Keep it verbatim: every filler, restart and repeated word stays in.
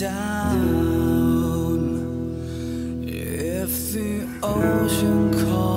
down. If the ocean calls